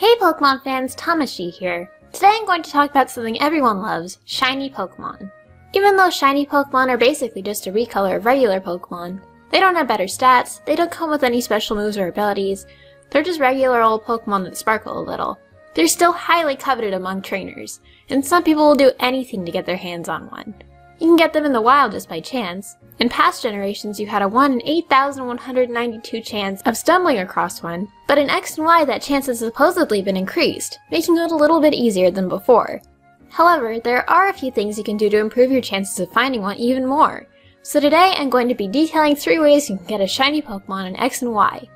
Hey Pokemon fans, Tamashii here. Today I'm going to talk about something everyone loves, shiny Pokemon. Even though shiny Pokemon are basically just a recolor of regular Pokemon, they don't have better stats, they don't come with any special moves or abilities, they're just regular old Pokemon that sparkle a little. They're still highly coveted among trainers, and some people will do anything to get their hands on one. You can get them in the wild just by chance. In past generations, you had a 1 in 8,192 chance of stumbling across one, but in X and Y that chance has supposedly been increased, making it a little bit easier than before. However, there are a few things you can do to improve your chances of finding one even more. So today, I'm going to be detailing 3 ways you can get a shiny Pokemon in X and Y.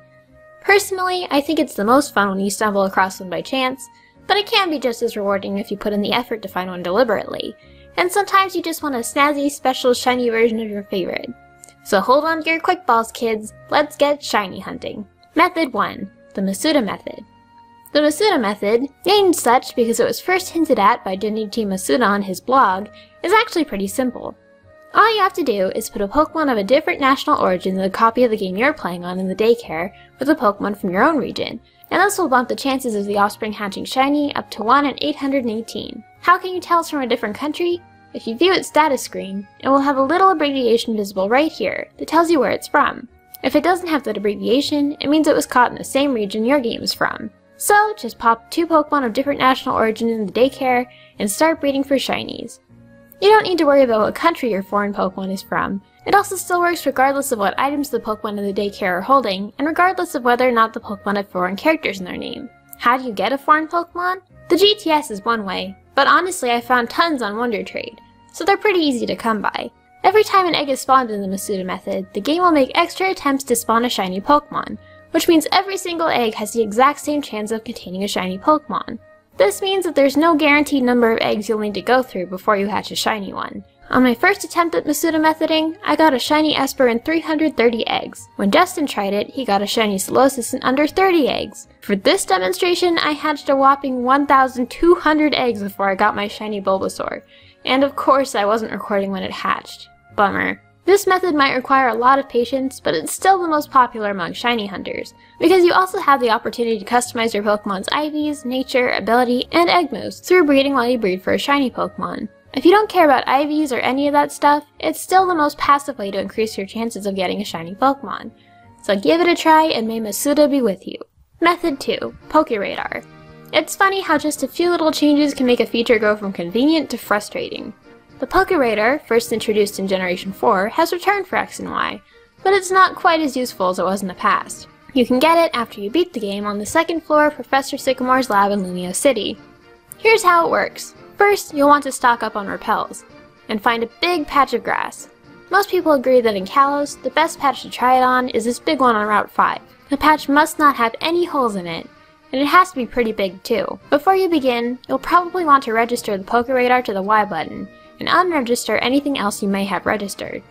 Personally, I think it's the most fun when you stumble across one by chance, but it can be just as rewarding if you put in the effort to find one deliberately. And sometimes you just want a snazzy, special, shiny version of your favorite. So hold on to your quick balls, kids. Let's get shiny hunting. Method 1. The Masuda Method. The Masuda Method, named such because it was first hinted at by Junichi Masuda on his blog, is actually pretty simple. All you have to do is put a Pokemon of a different national origin in the copy of the game you're playing on in the daycare with a Pokemon from your own region, and this will bump the chances of the offspring hatching shiny up to 1 in 818. How can you tell it's from a different country? If you view its status screen, it will have a little abbreviation visible right here that tells you where it's from. If it doesn't have that abbreviation, it means it was caught in the same region your game is from. So just pop 2 Pokemon of different national origin in the daycare and start breeding for shinies. You don't need to worry about what country your foreign Pokemon is from. It also still works regardless of what items the Pokemon in the daycare are holding, and regardless of whether or not the Pokemon have foreign characters in their name. How do you get a foreign Pokemon? The GTS is one way, but honestly I found tons on Wonder Trade, so they're pretty easy to come by. Every time an egg is spawned in the Masuda Method, the game will make extra attempts to spawn a shiny Pokemon, which means every single egg has the exact same chance of containing a shiny Pokemon. This means that there's no guaranteed number of eggs you'll need to go through before you hatch a shiny one. On my first attempt at Masuda Methoding, I got a shiny Esper in 330 eggs. When Justin tried it, he got a shiny Solosis in under 30 eggs. For this demonstration, I hatched a whopping 1,200 eggs before I got my shiny Bulbasaur. And of course, I wasn't recording when it hatched. Bummer. This method might require a lot of patience, but it's still the most popular among shiny hunters, because you also have the opportunity to customize your Pokemon's IVs, nature, ability, and egg moves through breeding while you breed for a shiny Pokemon. If you don't care about IVs or any of that stuff, it's still the most passive way to increase your chances of getting a shiny Pokemon. So give it a try and may Masuda be with you. Method 2. PokeRadar. It's funny how just a few little changes can make a feature go from convenient to frustrating. The PokeRadar, first introduced in Generation 4, has returned for X and Y, but it's not quite as useful as it was in the past. You can get it after you beat the game on the second floor of Professor Sycamore's lab in Lumiose City. Here's how it works. First, you'll want to stock up on repels, and find a big patch of grass. Most people agree that in Kalos, the best patch to try it on is this big one on Route 5. The patch must not have any holes in it, and it has to be pretty big too. Before you begin, you'll probably want to register the PokeRadar to the Y button, and unregister anything else you may have registered.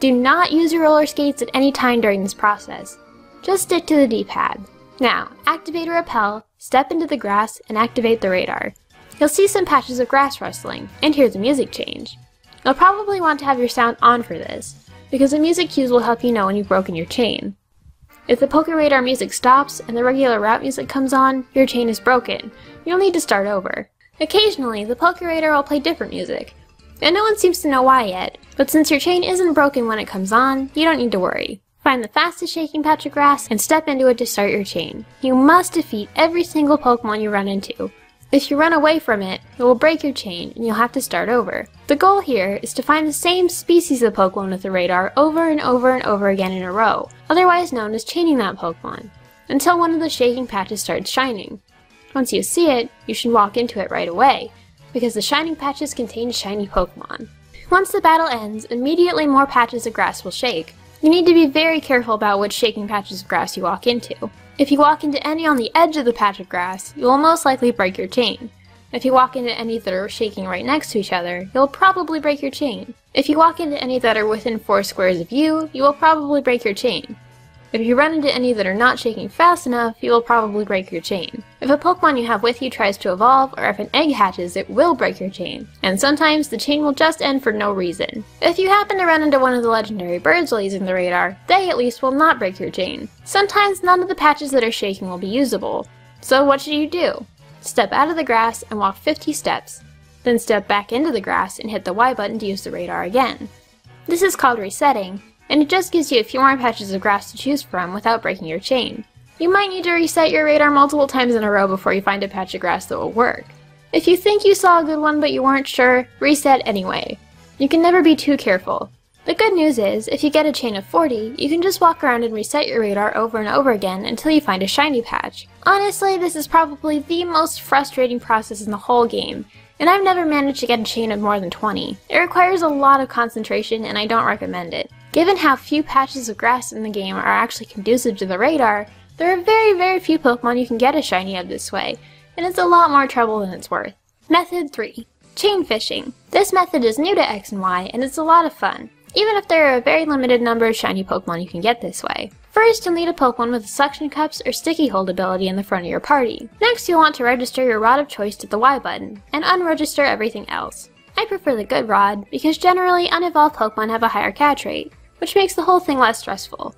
Do not use your roller skates at any time during this process. Just stick to the D-pad. Now, activate a rappel, step into the grass, and activate the radar. You'll see some patches of grass rustling, and hear the music change. You'll probably want to have your sound on for this, because the music cues will help you know when you've broken your chain. If the PokeRadar music stops and the regular route music comes on, your chain is broken. You'll need to start over. Occasionally, the PokeRadar will play different music, and no one seems to know why yet, but since your chain isn't broken when it comes on, you don't need to worry. Find the fastest shaking patch of grass and step into it to start your chain. You must defeat every single Pokemon you run into. If you run away from it, it will break your chain and you'll have to start over. The goal here is to find the same species of Pokemon with the radar over and over and over again in a row, otherwise known as chaining that Pokemon, until one of the shaking patches starts shining. Once you see it, you should walk into it right away, because the shining patches contain shiny Pokemon. Once the battle ends, immediately more patches of grass will shake. You need to be very careful about which shaking patches of grass you walk into. If you walk into any on the edge of the patch of grass, you will most likely break your chain. If you walk into any that are shaking right next to each other, you'll probably break your chain. If you walk into any that are within 4 squares of you will probably break your chain. If you run into any that are not shaking fast enough, you will probably break your chain. If a Pokemon you have with you tries to evolve, or if an egg hatches, it will break your chain. And sometimes the chain will just end for no reason. If you happen to run into one of the legendary birds while using the radar, they at least will not break your chain. Sometimes none of the patches that are shaking will be usable. So what should you do? Step out of the grass and walk 50 steps, then step back into the grass and hit the Y button to use the radar again. This is called resetting, and it just gives you a few more patches of grass to choose from without breaking your chain. You might need to reset your radar multiple times in a row before you find a patch of grass that will work. If you think you saw a good one but you weren't sure, reset anyway. You can never be too careful. The good news is, if you get a chain of 40, you can just walk around and reset your radar over and over again until you find a shiny patch. Honestly, this is probably the most frustrating process in the whole game, and I've never managed to get a chain of more than 20. It requires a lot of concentration and I don't recommend it. Given how few patches of grass in the game are actually conducive to the radar, there are very few Pokemon you can get a shiny of this way, and it's a lot more trouble than it's worth. Method 3. Chain Fishing. This method is new to X and Y, and it's a lot of fun. Even if there are a very limited number of shiny Pokemon you can get this way. First, you'll need a Pokemon with a suction cups or sticky hold ability in the front of your party. Next, you'll want to register your rod of choice to the Y button, and unregister everything else. I prefer the good rod, because generally unevolved Pokemon have a higher catch rate, which makes the whole thing less stressful.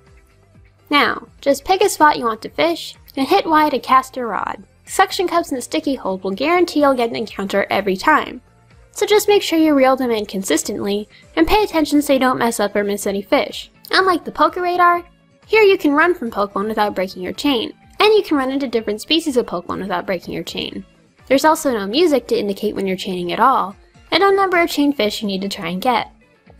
Now, just pick a spot you want to fish, and hit Y to cast your rod. Suction cups and the sticky hold will guarantee you'll get an encounter every time. So just make sure you reel them in consistently, and pay attention so you don't mess up or miss any fish. Unlike the PokeRadar, here you can run from Pokemon without breaking your chain, and you can run into different species of Pokemon without breaking your chain. There's also no music to indicate when you're chaining at all, and no number of chain fish you need to try and get.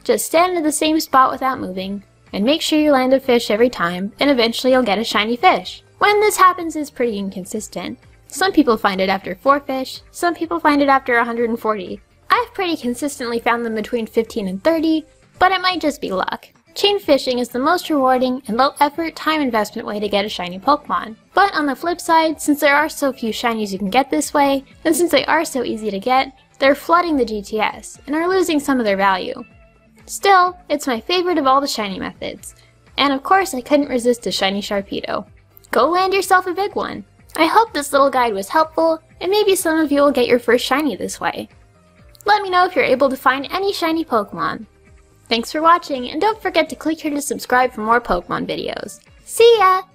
Just stand at the same spot without moving, and make sure you land a fish every time, and eventually you'll get a shiny fish. When this happens, it's pretty inconsistent. Some people find it after 4 fish, some people find it after 140. I've pretty consistently found them between 15 and 30, but it might just be luck. Chain fishing is the most rewarding and low-effort, time-investment way to get a shiny Pokemon. But on the flip side, since there are so few shinies you can get this way, and since they are so easy to get, they're flooding the GTS, and are losing some of their value. Still, it's my favorite of all the shiny methods. And of course, I couldn't resist a shiny Sharpedo. Go land yourself a big one! I hope this little guide was helpful, and maybe some of you will get your first shiny this way. Let me know if you're able to find any shiny Pokemon. Thanks for watching, and don't forget to click here to subscribe for more Pokemon videos. See ya!